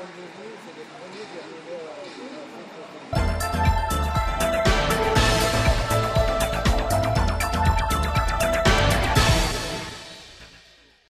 rendez-vous, c'est les premiers qui arrivaient à